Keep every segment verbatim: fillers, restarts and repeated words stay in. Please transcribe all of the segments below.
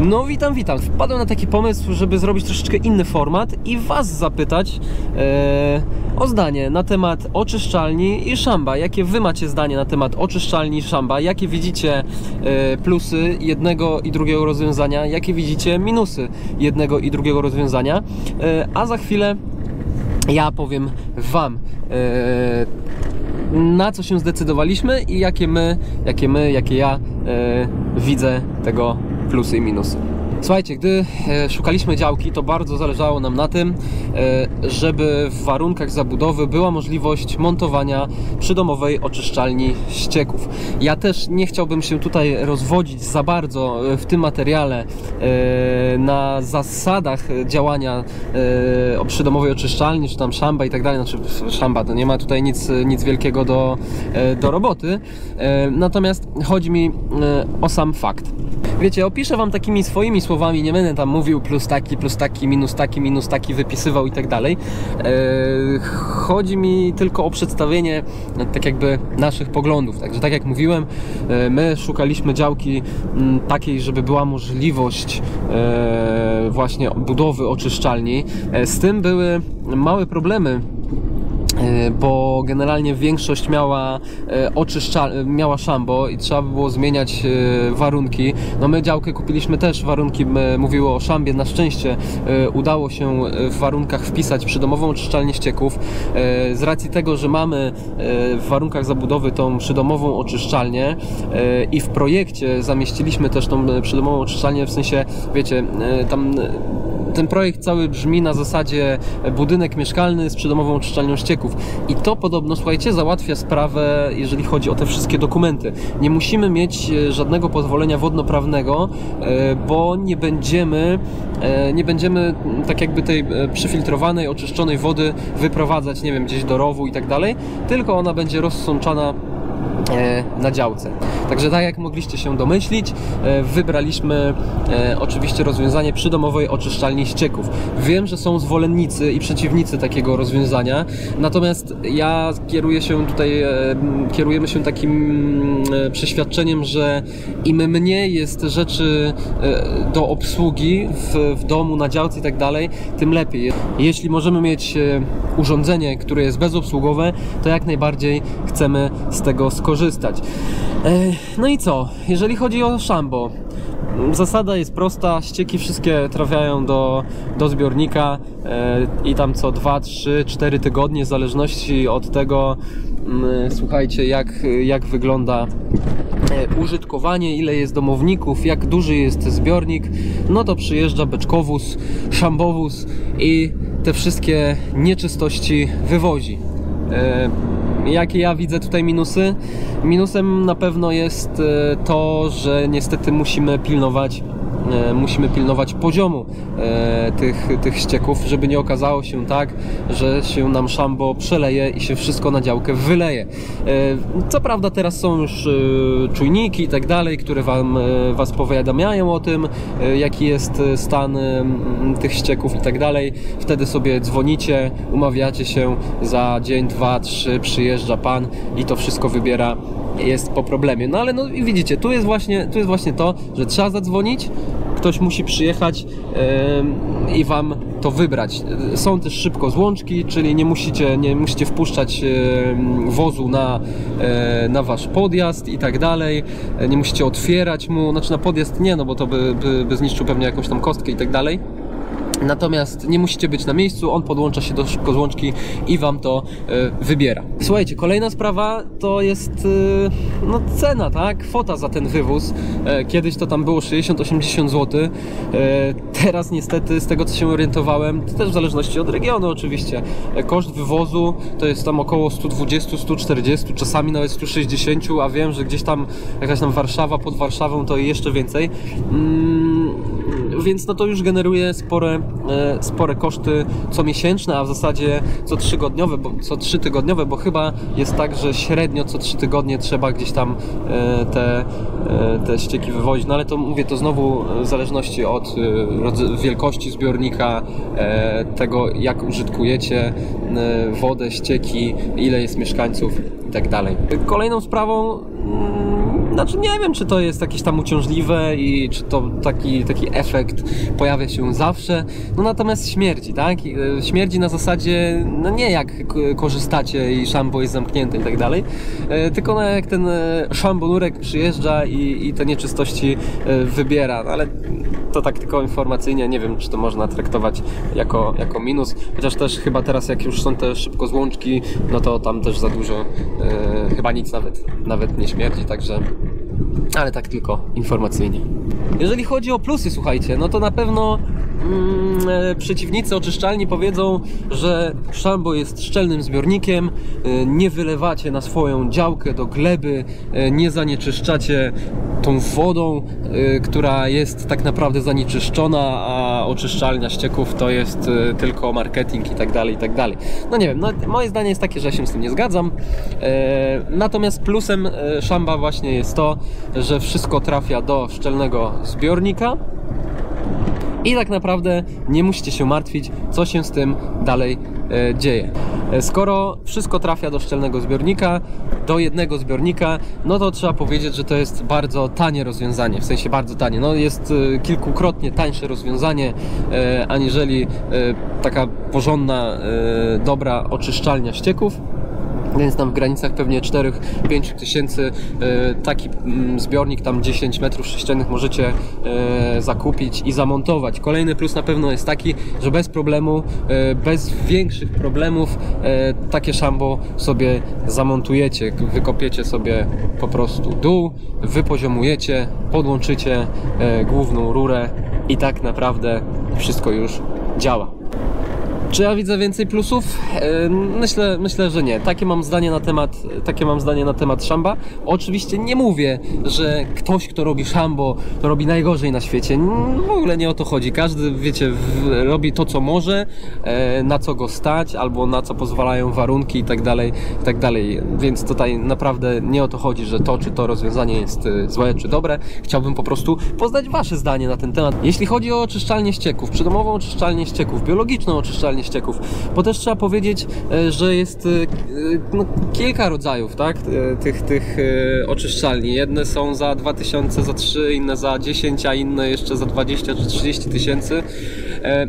No witam, witam. Wpadłem na taki pomysł, żeby zrobić troszeczkę inny format i Was zapytać e, o zdanie na temat oczyszczalni i szamba. Jakie Wy macie zdanie na temat oczyszczalni i szamba? Jakie widzicie e, plusy jednego i drugiego rozwiązania? Jakie widzicie minusy jednego i drugiego rozwiązania? E, a za chwilę ja powiem Wam, e, na co się zdecydowaliśmy i jakie my, jakie my, jakie ja e, widzę tego plusy i minusy. Słuchajcie, gdy szukaliśmy działki, to bardzo zależało nam na tym, żeby w warunkach zabudowy była możliwość montowania przydomowej oczyszczalni ścieków. Ja też nie chciałbym się tutaj rozwodzić za bardzo w tym materiale na zasadach działania przydomowej oczyszczalni, czy tam szamba i tak dalej. Znaczy szamba, to nie ma tutaj nic, nic wielkiego do, do roboty. Natomiast chodzi mi o sam fakt. Wiecie, opiszę Wam takimi swoimi słowami, nie będę tam mówił plus taki, plus taki, minus taki, minus taki, wypisywał i tak dalej. Chodzi mi tylko o przedstawienie tak jakby naszych poglądów. Także tak jak mówiłem, my szukaliśmy działki takiej, żeby była możliwość właśnie budowy oczyszczalni. Z tym były małe problemy, bo generalnie większość miała oczyszczal, miała szambo i trzeba było zmieniać warunki. No my działkę kupiliśmy też, warunki mówiły o szambie, na szczęście udało się w warunkach wpisać przydomową oczyszczalnię ścieków. Z racji tego, że mamy w warunkach zabudowy tą przydomową oczyszczalnię i w projekcie zamieściliśmy też tą przydomową oczyszczalnię, w sensie, wiecie, tam ten projekt cały brzmi na zasadzie budynek mieszkalny z przydomową oczyszczalnią ścieków i to podobno, słuchajcie, załatwia sprawę, jeżeli chodzi o te wszystkie dokumenty. Nie musimy mieć żadnego pozwolenia wodnoprawnego, bo nie będziemy nie będziemy tak jakby tej przefiltrowanej, oczyszczonej wody wyprowadzać, nie wiem, gdzieś do rowu i tak dalej, tylko ona będzie rozsączana na działce. Także tak jak mogliście się domyślić, wybraliśmy oczywiście rozwiązanie przydomowej oczyszczalni ścieków. Wiem, że są zwolennicy i przeciwnicy takiego rozwiązania, natomiast ja kieruję się tutaj, kierujemy się takim przeświadczeniem, że im mniej jest rzeczy do obsługi w, w domu, na działce i tak dalej, tym lepiej. Jeśli możemy mieć urządzenie, które jest bezobsługowe, to jak najbardziej chcemy z tego skorzystać. korzystać. No i co? Jeżeli chodzi o szambo, zasada jest prosta, ścieki wszystkie trafiają do, do zbiornika i tam co dwa, trzy, cztery tygodnie, w zależności od tego, słuchajcie, jak, jak wygląda użytkowanie, ile jest domowników, jak duży jest zbiornik, no to przyjeżdża beczkowóz, szambowóz i te wszystkie nieczystości wywozi. Jakie ja widzę tutaj minusy? Minusem na pewno jest to, że niestety musimy pilnować musimy pilnować poziomu tych, tych ścieków, żeby nie okazało się tak, że się nam szambo przeleje i się wszystko na działkę wyleje. Co prawda teraz są już czujniki i tak dalej, które wam, Was powiadamiają o tym, jaki jest stan tych ścieków i tak dalej. Wtedy sobie dzwonicie, umawiacie się, za dzień, dwa, trzy przyjeżdża Pan i to wszystko wybiera, jest po problemie. No ale no i widzicie, tu jest właśnie, tu jest właśnie to, że trzeba zadzwonić, ktoś musi przyjechać yy, i Wam to wybrać. Są też szybko złączki, czyli nie musicie, nie musicie wpuszczać yy, wozu na, yy, na Wasz podjazd i tak dalej. Nie musicie otwierać mu, znaczy na podjazd nie, no bo to by, by, by zniszczył pewnie jakąś tam kostkę i tak dalej. Natomiast nie musicie być na miejscu, on podłącza się do szybkozłączki i Wam to y, wybiera. Słuchajcie, kolejna sprawa to jest y, no, cena, tak? Kwota za ten wywóz. E, kiedyś to tam było sześćdziesiąt osiemdziesiąt złotych. E, teraz niestety, z tego co się orientowałem, to też w zależności od regionu oczywiście, e, koszt wywozu to jest tam około sto dwadzieścia, sto czterdzieści, czasami nawet sto sześćdziesiąt, a wiem, że gdzieś tam jakaś tam Warszawa, pod Warszawą to jeszcze więcej. Mm, więc no to już generuje spore, spore koszty comiesięczne, a w zasadzie co trzygodniowe, bo, co trzy tygodniowe, bo chyba jest tak, że średnio co trzy tygodnie trzeba gdzieś tam te, te ścieki wywozić. No ale to mówię, to znowu w zależności od wielkości zbiornika, tego jak użytkujecie wodę, ścieki, ile jest mieszkańców i tak dalej. Kolejną sprawą znaczy nie wiem, czy to jest jakieś tam uciążliwe i czy to taki, taki efekt pojawia się zawsze, no natomiast śmierdzi, tak? Śmierdzi na zasadzie, no nie jak korzystacie i szambo jest zamknięte i tak dalej, tylko no jak ten szambonurek przyjeżdża i, i te nieczystości wybiera, no ale to tak tylko informacyjnie, nie wiem, czy to można traktować jako, jako minus, chociaż też chyba teraz jak już są te szybko złączki, no to tam też za dużo, e, chyba nic nawet, nawet nie śmierdzi, także, ale tak tylko informacyjnie. Jeżeli chodzi o plusy, słuchajcie, no to na pewno mm, e, przeciwnicy oczyszczalni powiedzą, że szambo jest szczelnym zbiornikiem, e, nie wylewacie na swoją działkę do gleby, e, nie zanieczyszczacie tą wodą, y, która jest tak naprawdę zanieczyszczona, a oczyszczalnia ścieków to jest y, tylko marketing i tak dalej, i tak dalej. No nie wiem, no, moje zdanie jest takie, że ja się z tym nie zgadzam. Y, natomiast plusem y, szamba właśnie jest to, że wszystko trafia do szczelnego zbiornika i tak naprawdę nie musicie się martwić, co się z tym dalej y, dzieje. Skoro wszystko trafia do szczelnego zbiornika, do jednego zbiornika, no to trzeba powiedzieć, że to jest bardzo tanie rozwiązanie, w sensie bardzo tanie. No jest kilkukrotnie tańsze rozwiązanie, e, aniżeli e, taka porządna, e, dobra oczyszczalnia ścieków. Więc tam w granicach pewnie czterech do pięciu tysięcy e, taki m, zbiornik, tam dziesięć metrów sześciennych możecie e, zakupić i zamontować. Kolejny plus na pewno jest taki, że bez problemu, e, bez większych problemów e, takie szambo sobie zamontujecie. Wykopiecie sobie po prostu dół, wypoziomujecie, podłączycie e, główną rurę i tak naprawdę wszystko już działa. Czy ja widzę więcej plusów? Myślę, myślę, że nie. Takie mam zdanie na temat, takie mam zdanie na temat szamba. Oczywiście nie mówię, że ktoś, kto robi szambo, to robi najgorzej na świecie. W ogóle nie o to chodzi. Każdy, wiecie, robi to, co może, na co go stać, albo na co pozwalają warunki i tak dalej, i tak dalej. Więc tutaj naprawdę nie o to chodzi, że to, czy to rozwiązanie jest złe, czy dobre. Chciałbym po prostu poznać wasze zdanie na ten temat. Jeśli chodzi o oczyszczalnię ścieków, przydomową oczyszczalnię ścieków, biologiczną oczyszczalnię ścieków, bo też trzeba powiedzieć, że jest no, kilka rodzajów, tak, tych, tych oczyszczalni. Jedne są za dwa tysiące, za trzy, inne za dziesięć, a inne jeszcze za dwadzieścia czy trzydzieści tysięcy,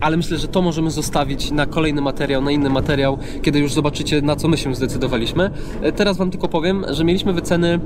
ale myślę, że to możemy zostawić na kolejny materiał, na inny materiał, kiedy już zobaczycie, na co my się zdecydowaliśmy. Teraz wam tylko powiem, że mieliśmy wyceny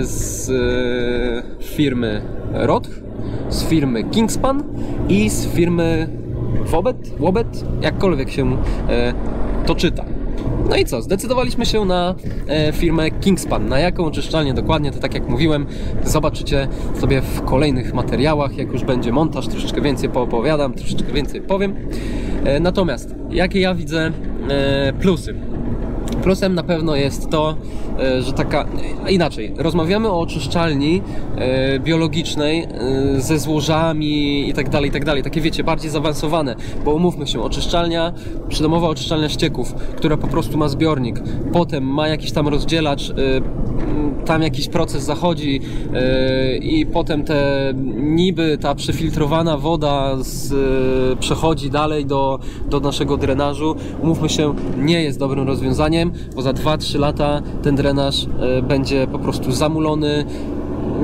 z firmy R O T, z firmy Kingspan i z firmy Wobet, Łobet, jakkolwiek się e, to czyta. No i co? Zdecydowaliśmy się na e, firmę Kingspan. Na jaką oczyszczalnię dokładnie, to tak jak mówiłem, zobaczycie sobie w kolejnych materiałach. Jak już będzie montaż, troszeczkę więcej poopowiadam, troszeczkę więcej powiem. E, natomiast, jakie ja widzę e, plusy? Plusem na pewno jest to, że taka, inaczej, rozmawiamy o oczyszczalni biologicznej ze złożami i tak dalej, i tak dalej, takie wiecie, bardziej zaawansowane, bo umówmy się, oczyszczalnia, przydomowa oczyszczalnia ścieków, która po prostu ma zbiornik, potem ma jakiś tam rozdzielacz, tam jakiś proces zachodzi i potem te niby ta przefiltrowana woda z, przechodzi dalej do, do naszego drenażu, umówmy się, nie jest dobrym rozwiązaniem, bo za dwa trzy lata ten drenaż będzie po prostu zamulony.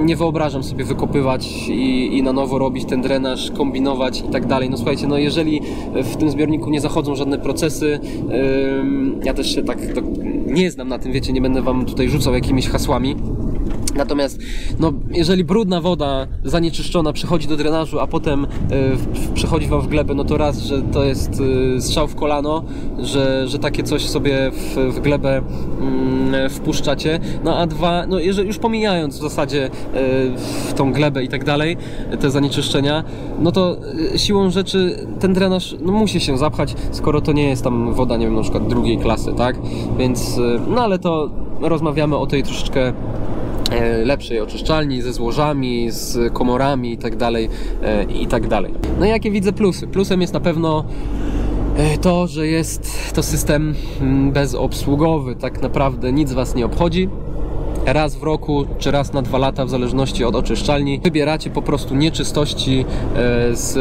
Nie wyobrażam sobie wykopywać i, i na nowo robić ten drenaż, kombinować i tak dalej. No słuchajcie, no jeżeli w tym zbiorniku nie zachodzą żadne procesy, ym, ja też się tak to nie znam na tym, wiecie, nie będę wam tutaj rzucał jakimiś hasłami. Natomiast, no, jeżeli brudna woda zanieczyszczona przechodzi do drenażu, a potem y, przechodzi wam w glebę, no to raz, że to jest y, strzał w kolano, że, że takie coś sobie w, w glebę y, wpuszczacie, no a dwa, no jeżeli już pomijając w zasadzie y, w tą glebę i tak dalej, te zanieczyszczenia, no to y, siłą rzeczy ten drenaż no, musi się zapchać, skoro to nie jest tam woda, nie wiem, na przykład drugiej klasy, tak? Więc, y, no ale to rozmawiamy o tej troszeczkę lepszej oczyszczalni, ze złożami, z komorami i tak dalej, i tak dalej. No i jakie widzę plusy? Plusem jest na pewno to, że jest to system bezobsługowy, tak naprawdę nic was nie obchodzi. Raz w roku, czy raz na dwa lata, w zależności od oczyszczalni, wybieracie po prostu nieczystości z,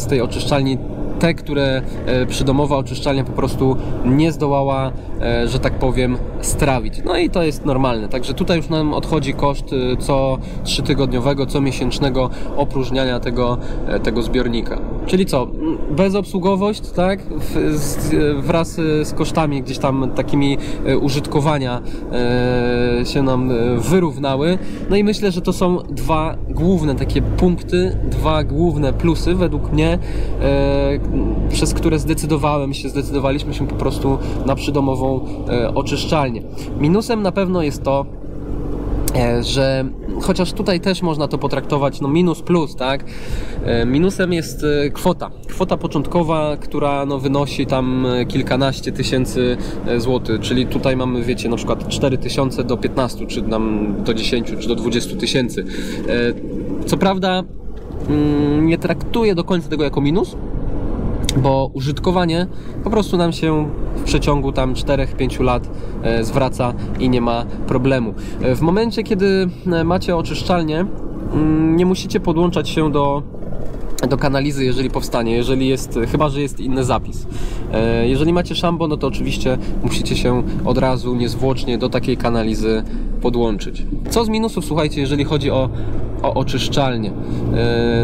z tej oczyszczalni te, które przydomowa oczyszczalnia po prostu nie zdołała, że tak powiem, strawić. No i to jest normalne, także tutaj już nam odchodzi koszt co trzytygodniowego, co miesięcznego opróżniania tego, tego zbiornika. Czyli co? Bezobsługowość, tak? Wraz z kosztami gdzieś tam takimi użytkowania się nam wyrównały. No i myślę, że to są dwa główne takie punkty, dwa główne plusy według mnie, przez które zdecydowałem się, zdecydowaliśmy się po prostu na przydomową oczyszczalnię. Minusem na pewno jest to, że chociaż tutaj też można to potraktować, no minus plus, tak? Minusem jest kwota. Kwota początkowa, która no wynosi tam kilkanaście tysięcy złotych, czyli tutaj mamy, wiecie, na przykład cztery tysiące do piętnastu, czy nam do dziesięciu, czy do dwudziestu tysięcy. Co prawda nie traktuję do końca tego jako minus, bo użytkowanie po prostu nam się w przeciągu tam czterech do pięciu lat zwraca i nie ma problemu. W momencie, kiedy macie oczyszczalnię, nie musicie podłączać się do do kanalizy, jeżeli powstanie, jeżeli jest, chyba że jest inny zapis. Jeżeli macie szambo, no to oczywiście musicie się od razu, niezwłocznie do takiej kanalizy podłączyć. Co z minusów, słuchajcie, jeżeli chodzi o, o oczyszczalnię?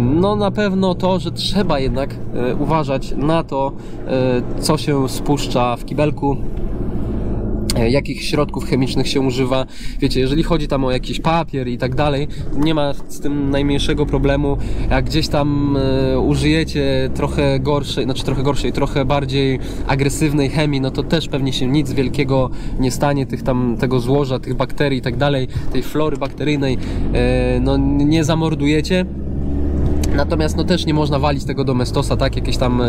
No na pewno to, że trzeba jednak uważać na to, co się spuszcza w kibelku, jakich środków chemicznych się używa. Wiecie, jeżeli chodzi tam o jakiś papier i tak dalej, nie ma z tym najmniejszego problemu. Jak gdzieś tam e, użyjecie trochę gorszej, znaczy trochę gorszej, trochę bardziej agresywnej chemii, no to też pewnie się nic wielkiego nie stanie, tych tam, tego złoża, tych bakterii i tak dalej, tej flory bakteryjnej, e, no nie zamordujecie. Natomiast no też nie można walić tego do mestosa, tak, jakiejś tam e,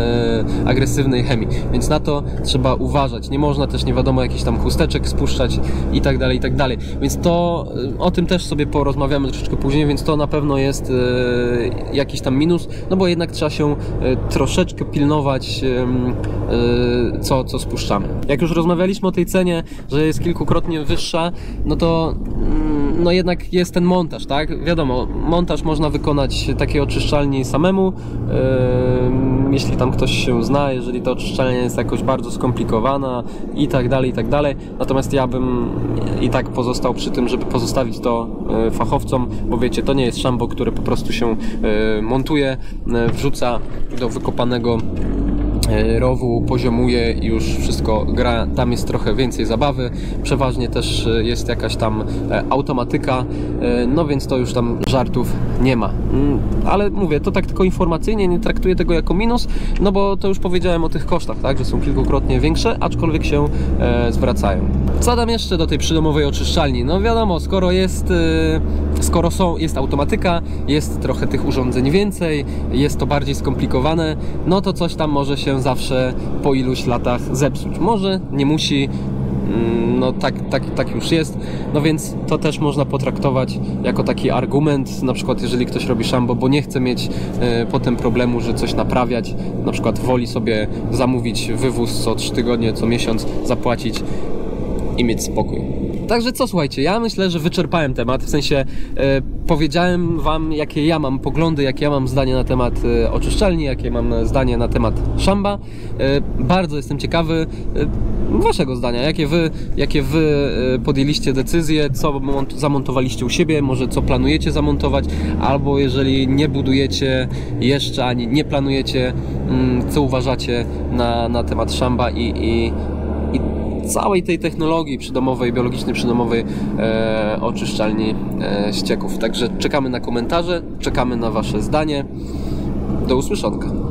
agresywnej chemii, więc na to trzeba uważać. Nie można też, nie wiadomo, jakichś tam chusteczek spuszczać i tak dalej, i tak dalej. Więc to, o tym też sobie porozmawiamy troszeczkę później, więc to na pewno jest e, jakiś tam minus, no bo jednak trzeba się e, troszeczkę pilnować, e, co, co spuszczamy. Jak już rozmawialiśmy o tej cenie, że jest kilkukrotnie wyższa, no to no jednak jest ten montaż, tak? Wiadomo, montaż można wykonać takiej oczyszczalni samemu, yy, jeśli tam ktoś się zna, jeżeli ta oczyszczalnia jest jakoś bardzo skomplikowana i tak dalej, i tak dalej. Natomiast ja bym i tak pozostał przy tym, żeby pozostawić to yy, fachowcom, bo wiecie, to nie jest szambo, które po prostu się yy, montuje, yy, wrzuca do wykopanego rowu, poziomuje i już wszystko gra. Tam jest trochę więcej zabawy, przeważnie też jest jakaś tam automatyka, no więc to już tam żartów nie ma. Ale mówię, to tak tylko informacyjnie, nie traktuję tego jako minus, no bo to już powiedziałem o tych kosztach, tak, że są kilkukrotnie większe, aczkolwiek się zwracają. Co dam jeszcze do tej przydomowej oczyszczalni? No wiadomo, skoro jest, skoro są, jest automatyka, jest trochę tych urządzeń więcej, jest to bardziej skomplikowane, no to coś tam może się zawsze po iluś latach zepsuć. Może, nie musi, no tak, tak, tak już jest, no więc to też można potraktować jako taki argument, na przykład jeżeli ktoś robi szambo, bo nie chce mieć e, potem problemu, że coś naprawiać, na przykład woli sobie zamówić wywóz co trzy tygodnie, co miesiąc, zapłacić i mieć spokój. Także co, słuchajcie, ja myślę, że wyczerpałem temat, w sensie e, powiedziałem wam, jakie ja mam poglądy, jakie ja mam zdanie na temat e, oczyszczalni, jakie mam zdanie na temat szamba. E, bardzo jestem ciekawy e, waszego zdania, jakie wy, jakie wy e, podjęliście decyzje, co zamontowaliście u siebie, może co planujecie zamontować, albo jeżeli nie budujecie jeszcze, ani nie planujecie, mm, co uważacie na, na temat szamba i, i całej tej technologii przydomowej, biologicznej, przydomowej e, oczyszczalni e, ścieków. Także czekamy na komentarze, czekamy na wasze zdanie. Do usłyszonka.